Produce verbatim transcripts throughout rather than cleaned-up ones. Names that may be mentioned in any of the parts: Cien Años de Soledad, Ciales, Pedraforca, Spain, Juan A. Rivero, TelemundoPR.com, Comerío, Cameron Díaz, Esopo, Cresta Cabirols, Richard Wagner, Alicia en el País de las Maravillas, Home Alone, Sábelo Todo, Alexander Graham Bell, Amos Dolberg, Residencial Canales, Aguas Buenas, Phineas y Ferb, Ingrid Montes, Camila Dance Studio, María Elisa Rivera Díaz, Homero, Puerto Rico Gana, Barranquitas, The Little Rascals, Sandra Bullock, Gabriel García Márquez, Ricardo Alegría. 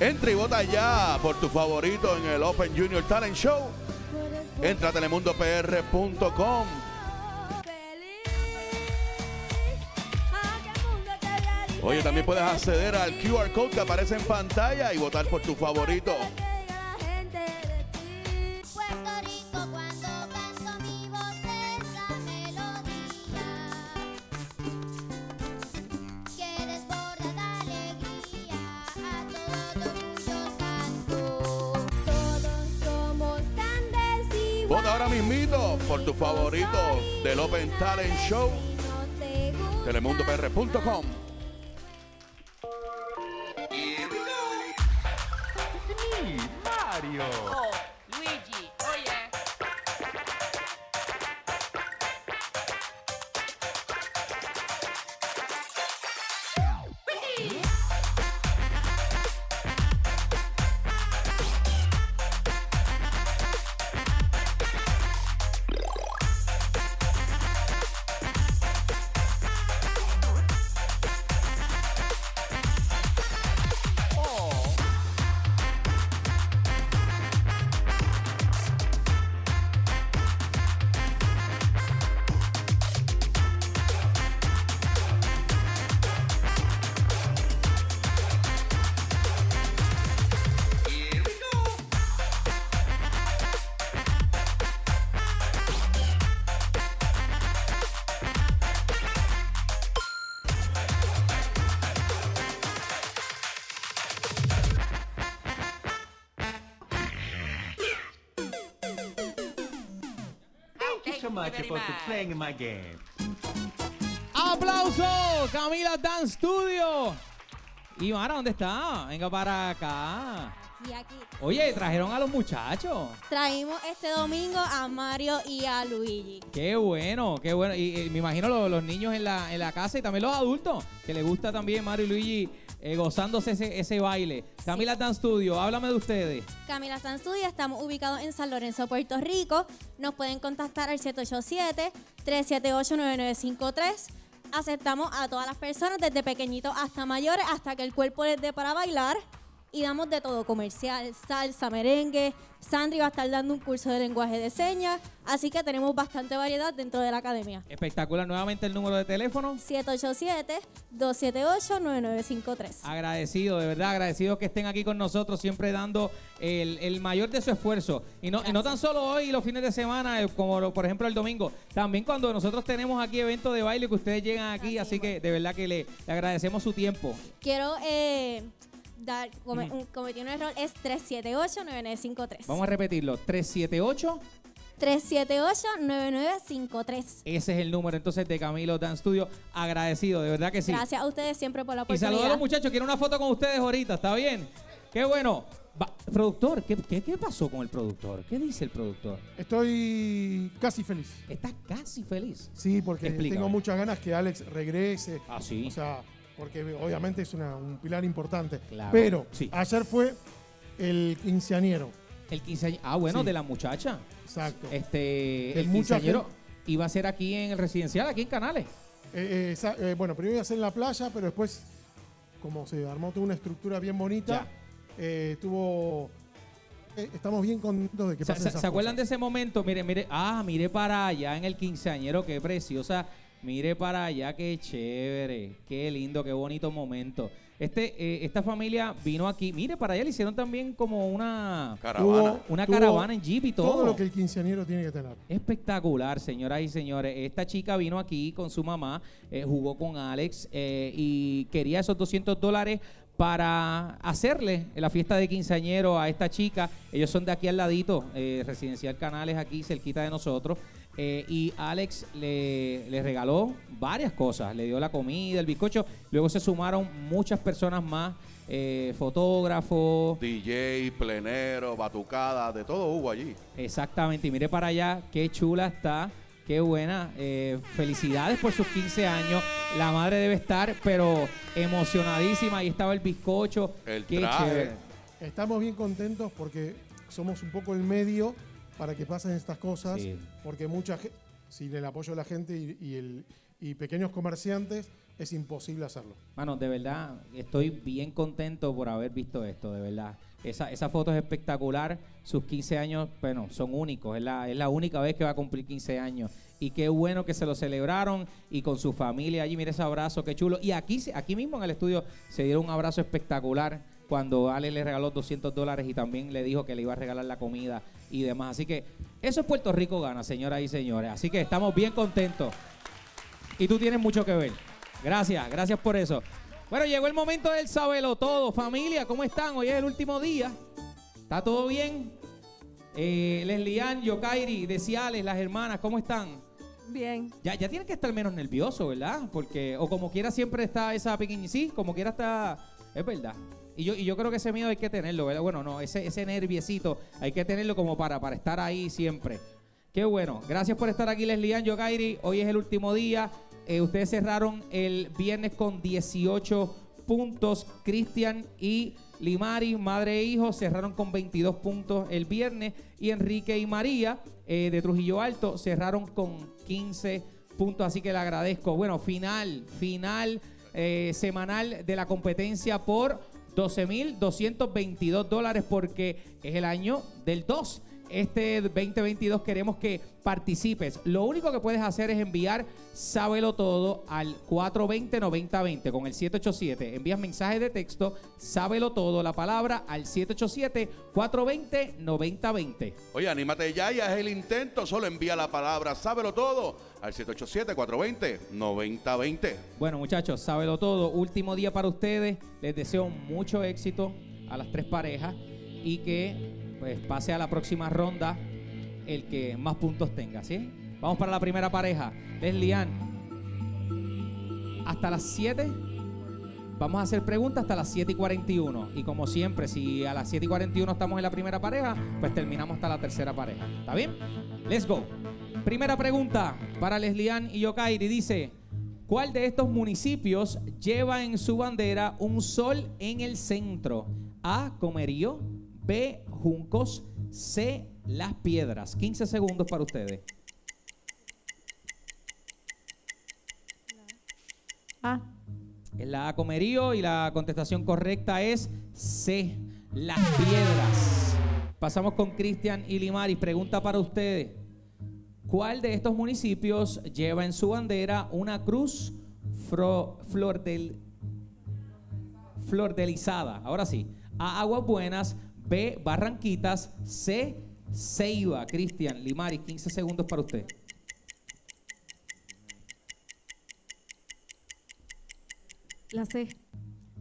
Entra y vota ya por tu favorito en el Open Junior Talent Show. Entra a Telemundo P R punto com. Oye, también puedes acceder al Q R code que aparece en pantalla y votar por tu favorito. Por tu favorito del Open Talent Show, Telemundo P R punto com. Sí, Mario. Oh, Luigi, oye. Aplauso, Camila Dance Studio. Y Mara, ¿dónde está? Venga para acá. Y aquí. Oye, trajeron a los muchachos. Traímos este domingo a Mario y a Luigi. Qué bueno, qué bueno. Y, y me imagino los, los niños en la, en la casa y también los adultos, que les gusta también Mario y Luigi. Eh, gozándose ese, ese baile. Camila sí. San Studio, háblame de ustedes. Camila San Studio, estamos ubicados en San Lorenzo, Puerto Rico. Nos pueden contactar al siete ocho siete, tres siete ocho, nueve nueve cinco tres. Aceptamos a todas las personas, desde pequeñitos hasta mayores, hasta que el cuerpo les dé para bailar. Y damos de todo, comercial, salsa, merengue. Sandri va a estar dando un curso de lenguaje de señas, así que tenemos bastante variedad dentro de la academia. Espectacular. Nuevamente el número de teléfono. siete ocho siete, dos siete ocho, nueve nueve cinco tres. Agradecido, de verdad, agradecido que estén aquí con nosotros, siempre dando el, el mayor de su esfuerzo. Y no, y no tan solo hoy, los fines de semana, como lo, por ejemplo el domingo, también cuando nosotros tenemos aquí eventos de baile que ustedes llegan aquí, así, así que de verdad que le, le agradecemos su tiempo. Quiero... Eh, Dar, come, un, cometí un error, es tres siete ocho, nueve nueve cinco tres. Vamos a repetirlo, tres siete ocho... tres siete ocho, nueve nueve cinco tres. Ese es el número entonces de Camilo Dance Studio. Agradecido, de verdad que sí. Gracias a ustedes siempre por la oportunidad. Y saludos a los muchachos, quiero una foto con ustedes ahorita, ¿está bien? Qué bueno. Va, productor, ¿qué, qué, ¿qué pasó con el productor? ¿Qué dice el productor? Estoy casi feliz. ¿Estás casi feliz? Sí, porque Explícame. tengo muchas ganas que Alex regrese. Ah, sí. O sea... Porque obviamente es una, un pilar importante. Claro, pero sí. ayer fue el quinceañero. El quinceañero. Ah, bueno, sí. de la muchacha. Exacto. Este, el quinceañero iba a ser aquí en el Residencial, aquí en Canales. Eh, eh, eh, bueno, primero iba a ser en la playa, pero después, como se armó toda una estructura bien bonita, eh, tuvo... Eh, estamos bien contentos de que pasen esas cosas. ¿Se acuerdan de ese momento? Mire, mire. Ah, mire para allá en el quinceañero, qué preciosa... Mire para allá, qué chévere, qué lindo, qué bonito momento. Este, eh, esta familia vino aquí. Mire para allá, le hicieron también como una caravana, una caravana en jeep y todo. Todo lo que el quinceañero tiene que tener. Espectacular, señoras y señores. Esta chica vino aquí con su mamá, eh, jugó con Alex eh, y quería esos doscientos dólares para hacerle la fiesta de quinceañero a esta chica. Ellos son de aquí al ladito, eh, Residencial Canales, aquí cerquita de nosotros. Eh, y Alex le, le regaló varias cosas, le dio la comida, el bizcocho. Luego se sumaron muchas personas más, eh, fotógrafos, D J, plenero, batucada, de todo hubo allí. Exactamente, y mire para allá, qué chula está, qué buena. eh, Felicidades por sus quince años. La madre debe estar, pero emocionadísima. Ahí estaba el bizcocho, el qué traje. Chévere. Estamos bien contentos porque somos un poco el medio para que pasen estas cosas, sí. porque mucha gente, sin el apoyo de la gente y, y, el, y pequeños comerciantes, es imposible hacerlo. Mano, de verdad, estoy bien contento por haber visto esto, de verdad. Esa, esa foto es espectacular. Sus quince años, bueno, son únicos. Es la, es la única vez que va a cumplir quince años. Y qué bueno que se lo celebraron y con su familia allí. Mira ese abrazo, qué chulo. Y aquí, aquí mismo en el estudio se dieron un abrazo espectacular cuando Ale le regaló doscientos dólares y también le dijo que le iba a regalar la comida y demás. Así que eso es Puerto Rico Gana, señoras y señores. Así que estamos bien contentos. Y tú tienes mucho que ver. Gracias, gracias por eso. Bueno, llegó el momento del Sábelo Todo. Familia, ¿cómo están? Hoy es el último día. ¿Está todo bien? Eh, Leslian, Yokairi, Deciales, las hermanas, ¿cómo están? Bien. Ya, ya tienen que estar menos nerviosos, ¿verdad? Porque, o como quiera, siempre está esa pequeña... Sí, como quiera está... Es verdad. Y yo, y yo creo que ese miedo hay que tenerlo, ¿verdad? Bueno, no, ese, ese nerviecito hay que tenerlo como para, para estar ahí siempre. Qué bueno. Gracias por estar aquí, Leslian, Yokairi. Hoy es el último día. Eh, ustedes cerraron el viernes con dieciocho puntos. Cristian y Limari, madre e hijo, cerraron con veintidós puntos el viernes. Y Enrique y María, eh, de Trujillo Alto, cerraron con quince puntos. Así que le agradezco. Bueno, final, final eh, semanal de la competencia por doce mil doscientos veintidós dólares porque es el año del dos. Este veinte veintidós queremos que participes. Lo único que puedes hacer es enviar Sábelo Todo al cuatro veinte, noventa veinte con el siete ocho siete. Envías mensaje de texto, Sábelo Todo, la palabra, al siete ocho siete, cuatro dos cero, nueve cero dos cero. Oye, anímate ya, ya es el intento. Solo envía la palabra Sábelo Todo al siete ocho siete, cuatro dos cero, nueve cero dos cero. Bueno, muchachos, Sábelo Todo. Último día para ustedes. Les deseo mucho éxito a las tres parejas y que... pues pase a la próxima ronda el que más puntos tenga, ¿sí? Vamos para la primera pareja. Leslian, hasta las siete vamos a hacer preguntas hasta las siete y cuarenta y uno. Y como siempre, si a las siete y cuarenta y uno estamos en la primera pareja, pues terminamos hasta la tercera pareja. ¿Está bien? Let's go. Primera pregunta para Leslian y Yokairi. Dice, ¿cuál de estos municipios lleva en su bandera un sol en el centro? A, Comerío. B, Juncos. C, Las Piedras. quince segundos para ustedes. A. Es la A, Comerío, y la contestación correcta es C, Las Piedras. Pasamos con Cristian y Limaris. Pregunta para ustedes. ¿Cuál de estos municipios lleva en su bandera una cruz flor del, flordelizada? Ahora sí. A, Aguas Buenas. B, Barranquitas. C, Ceiba. Cristian, Limari, quince segundos para usted. La C.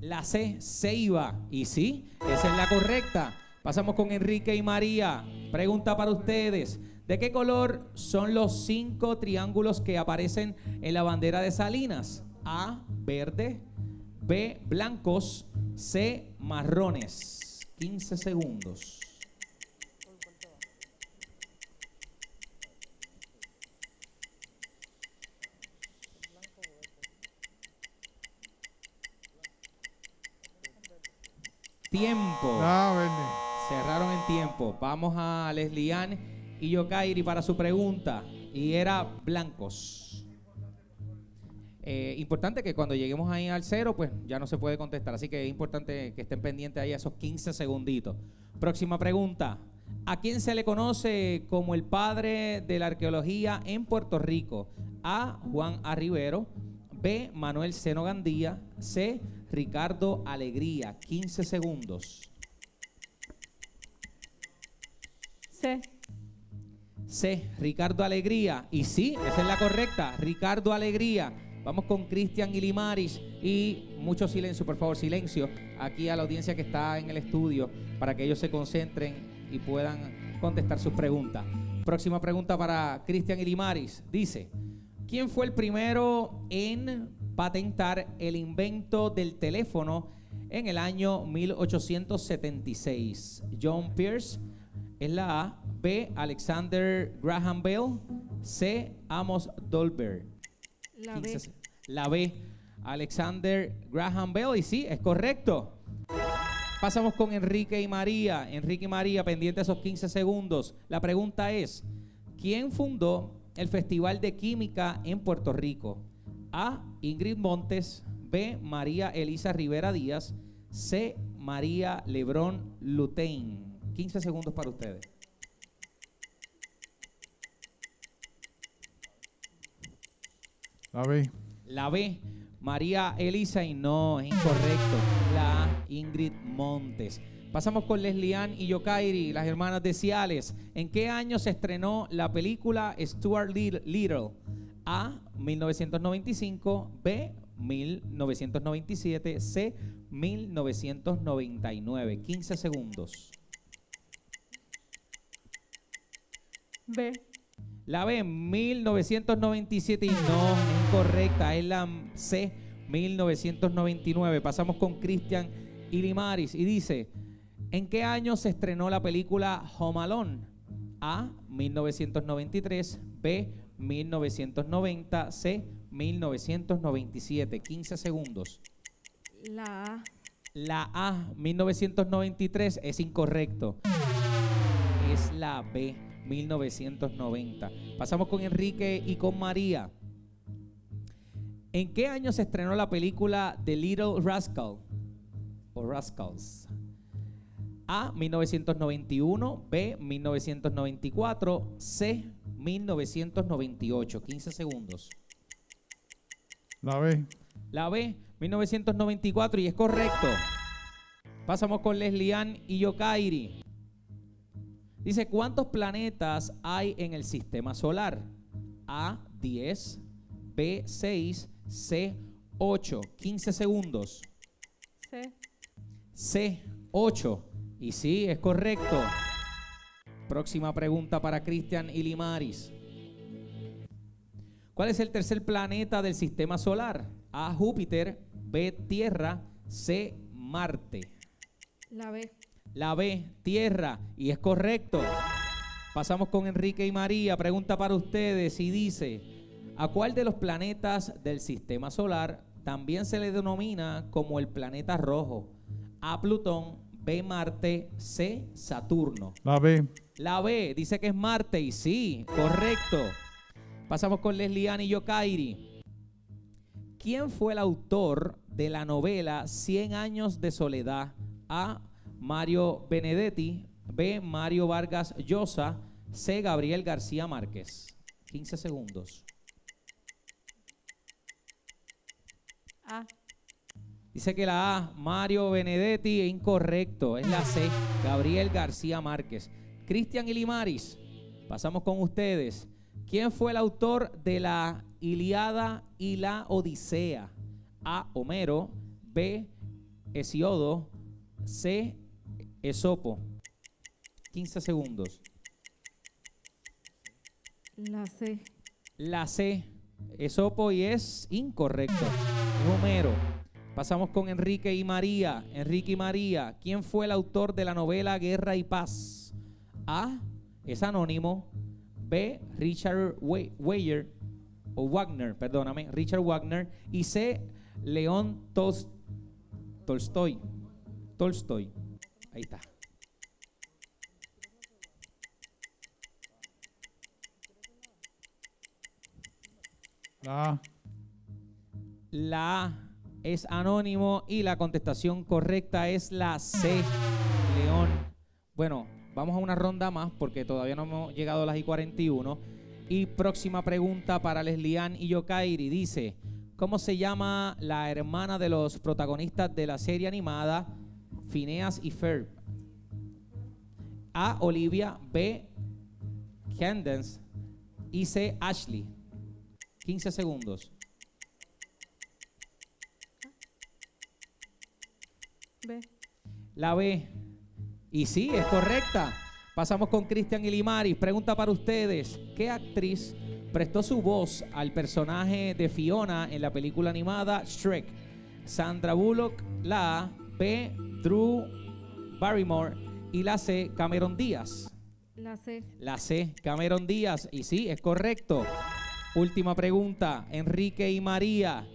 La C, Ceiba. Y sí, esa es la correcta. Pasamos con Enrique y María. Pregunta para ustedes. ¿De qué color son los cinco triángulos que aparecen en la bandera de Salinas? A, verde. B, blancos. C, marrones. quince segundos. Tiempo. No, cerraron en tiempo. Vamos a Leslian y Yokairi para su pregunta. Y era blancos. Eh, importante que cuando lleguemos ahí al cero, pues ya no se puede contestar. Así que es importante que estén pendientes ahí a esos quince segunditos. Próxima pregunta. ¿A quién se le conoce como el padre de la arqueología en Puerto Rico? A, Juan A. Rivero. B, Manuel Seno Gandía. C, Ricardo Alegría. quince segundos. C. C, Ricardo Alegría. Y sí, esa es la correcta. Ricardo Alegría. Vamos con Cristian y Limaris y mucho silencio, por favor, silencio aquí a la audiencia que está en el estudio para que ellos se concentren y puedan contestar sus preguntas. Próxima pregunta para Cristian y Limaris. Dice, ¿quién fue el primero en patentar el invento del teléfono en el año mil ochocientos setenta y seis? John Pierce es la A. B, Alexander Graham Bell. C, Amos Dolberg. La B. La B, Alexander Graham Bell. Y sí, es correcto. Pasamos con Enrique y María. Enrique y María, pendiente esos quince segundos. La pregunta es, ¿quién fundó el Festival de Química en Puerto Rico? A, Ingrid Montes; B, María Elisa Rivera Díaz; C, María Lebrón Lutein. quince segundos para ustedes. La B. La B, María Elisa, y no, es incorrecto. La A, Ingrid Montes. Pasamos con Leslie Ann y Yokairi, las hermanas de Ciales. ¿En qué año se estrenó la película Stuart Little? A, mil novecientos noventa y cinco, B, mil novecientos noventa y siete, C, mil novecientos noventa y nueve. quince segundos. B. La B, mil novecientos noventa y siete, y no, es incorrecta, es la C, mil novecientos noventa y nueve. Pasamos con Cristian Ilimaris y dice: ¿en qué año se estrenó la película Home Alone? A, mil novecientos noventa y tres, B, mil novecientos noventa, C, mil novecientos noventa y siete. quince segundos. La A. La A, mil novecientos noventa y tres, es incorrecto. Es la B, mil novecientos noventa. Pasamos con Enrique y con María. ¿En qué año se estrenó la película The Little Rascal? O Rascals. A, mil novecientos noventa y uno, B, mil novecientos noventa y cuatro, C, mil novecientos noventa y ocho. quince segundos. La B. La B, mil novecientos noventa y cuatro, y es correcto. Pasamos con Leslie Ann y Yokairi. Dice: ¿cuántos planetas hay en el sistema solar? A, diez, B, seis, C, ocho. quince segundos. C. C, ocho. Y sí, es correcto. Próxima pregunta para Cristian Ilimaris. ¿Cuál es el tercer planeta del sistema solar? A, Júpiter, B, Tierra, C, Marte. La B. La B, Tierra, y es correcto. Pasamos con Enrique y María. Pregunta para ustedes y dice: ¿a cuál de los planetas del sistema solar también se le denomina como el planeta rojo? A, Plutón, B, Marte, C, Saturno. La B. La B, dice que es Marte, y sí, correcto. Pasamos con Leslie Ann y Yokairi. ¿Quién fue el autor de la novela Cien Años de Soledad? A, Mario Benedetti, B, Mario Vargas Llosa, C, Gabriel García Márquez. quince segundos. A. Dice que la A, Mario Benedetti, es incorrecto. Es la C, Gabriel García Márquez. Cristian Ilimaris, pasamos con ustedes. ¿Quién fue el autor de la Ilíada y la Odisea? A, Homero, B, Hesiodo, C, Esopo. quince segundos. La C. La C, Esopo, y es incorrecto. Es Homero. Pasamos con Enrique y María. Enrique y María, ¿quién fue el autor de la novela Guerra y Paz? A, es anónimo, B, Richard Weyer, o Wagner, perdóname, Richard Wagner, y C, León Tolst Tolstoy. Tolstoy. Ahí está. La A. La A es anónimo, y la contestación correcta es la C, León. Bueno, vamos a una ronda más porque todavía no hemos llegado a las y cuarenta y uno. Y próxima pregunta para Leslie Ann y Yokairi dice: ¿cómo se llama la hermana de los protagonistas de la serie animada Phineas y Ferb? A, Olivia, B, Candace, y C, Ashley. quince segundos. B. La B. Y sí, es correcta. Pasamos con Cristian Ilimaris. Pregunta para ustedes: ¿qué actriz prestó su voz al personaje de Fiona en la película animada Shrek? Sandra Bullock, la A, B, Drew Barrymore, y la C, Cameron Díaz. La C. La C, Cameron Díaz, y sí, es correcto. Última pregunta, Enrique y María.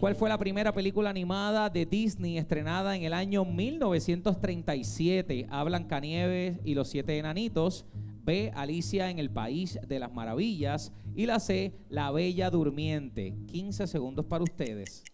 ¿Cuál fue la primera película animada de Disney estrenada en el año mil novecientos treinta y siete? A, Blancanieves y los Siete Enanitos, B, Alicia en el País de las Maravillas. Y la C, La Bella Durmiente. quince segundos para ustedes.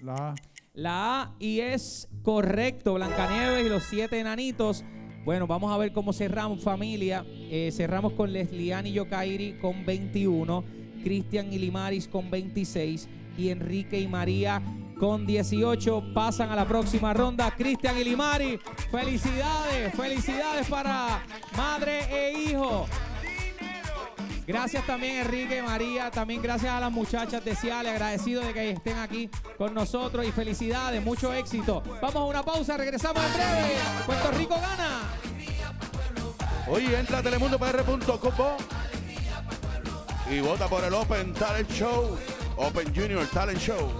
La A. La A, y es correcto. Blancanieves y los Siete Enanitos. Bueno, vamos a ver cómo cerramos, familia. Eh, cerramos con Leslian y Yokairi con veintiuno, Cristian y Limaris con veintiséis y Enrique y María con dieciocho. Pasan a la próxima ronda. Cristian y Limaris, felicidades, felicidades para madre e hijo. Gracias también, Enrique y María. También gracias a las muchachas de Ciales. Agradecido de que estén aquí con nosotros. Y felicidades, mucho éxito. Vamos a una pausa, regresamos en breve. Puerto Rico Gana. Hoy entra a Telemundo P R punto com y vota por el Open Talent Show. Open Junior Talent Show.